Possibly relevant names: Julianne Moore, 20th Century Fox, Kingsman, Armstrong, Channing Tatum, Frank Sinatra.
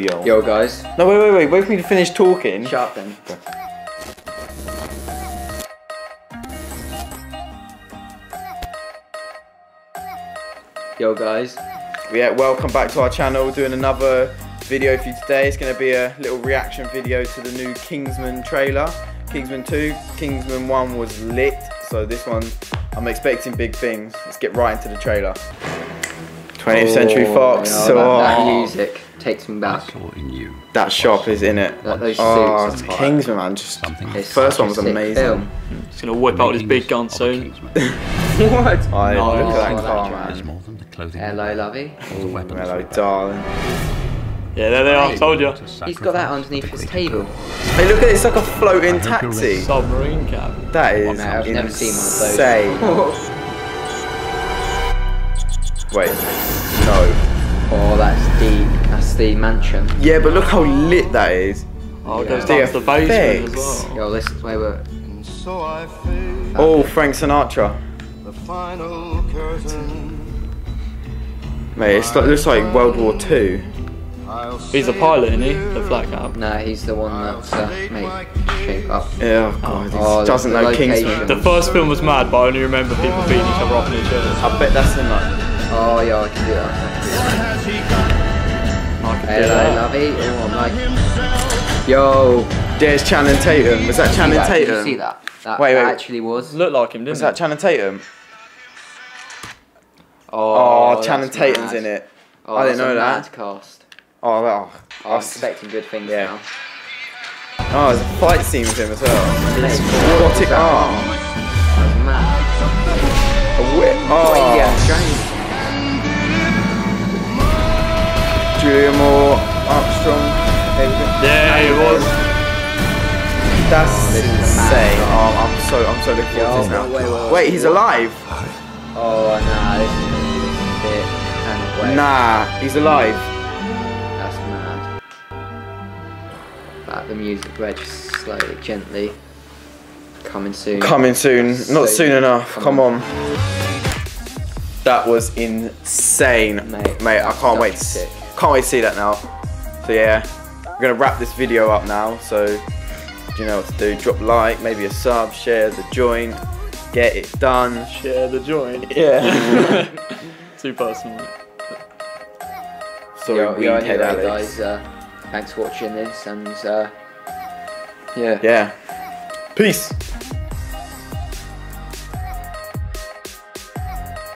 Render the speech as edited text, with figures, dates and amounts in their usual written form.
Yo. Yo guys. No, wait. Wait for me to finish talking. Shut up then. Okay. Yo guys. Yeah, welcome back to our channel. We're doing another video for you today. It's going to be a little reaction video to the new Kingsman trailer. Kingsman 2. Kingsman 1 was lit, so this one I'm expecting big things. Let's get right into the trailer. 20th Century Fox. You know, that music takes me back. That shop is in it. Oh, it's Kingsman, man. First one was amazing. He's going to whip out his big gun soon. What? I look at that car, man. Hello, lovey. Hello, darling. Yeah, there they are. I told you. He's got that underneath his table. Hey, look at it. It's like a floating taxi. Submarine cab. That is insane. I've never seen one of those. Wait. No. Oh, that's deep. That's the mansion. Yeah, but look how lit that is. Oh, it goes down to the basement as well. Yo, this is where we're... Oh, Frank Sinatra. The final curtain. Mate, it looks like World War II. He's a pilot, isn't he? The flat cap. Nah, he's the one that's mate, shape up. Yeah, oh god, he doesn't know Kingsman. The first film was mad, but I only remember people beating each other up in each other. I bet that's him, like. Oh yeah, I can do that. I can do that. Hello, lovey. Oh, I'm like. Yo, there's Channing Tatum. Was that Channing Tatum? Did you see that? That actually was. Looked like him, didn't it? Was that Channing Tatum? Oh, Channing Tatum's in it. Oh, I didn't know that. Cast. Oh, well. Oh, I'm expecting good things now. Oh, there's a fight scene with him as well. It's robotic arm. That was mad. A whip. Oh, yeah, strange. Julia Moore, Armstrong. Yeah, he was. That's insane. Oh, I'm so looking forward to this now. Wait, he's alive. Oh, nah, this is going to be a bit kind of way. Nah, he's alive. That's mad. But the music regs slowly, gently. Coming soon. Coming soon. Not soon enough. Come on. That was insane. Mate, I can't wait to see it. Can't wait to see that now. So yeah, we're going to wrap this video up now. So, you know what to do. Drop a like, maybe a sub, share, the join. Get it done. Share the joint. Yeah. Too personal. Sorry, we head out, guys. Thanks for watching this, and yeah. Peace.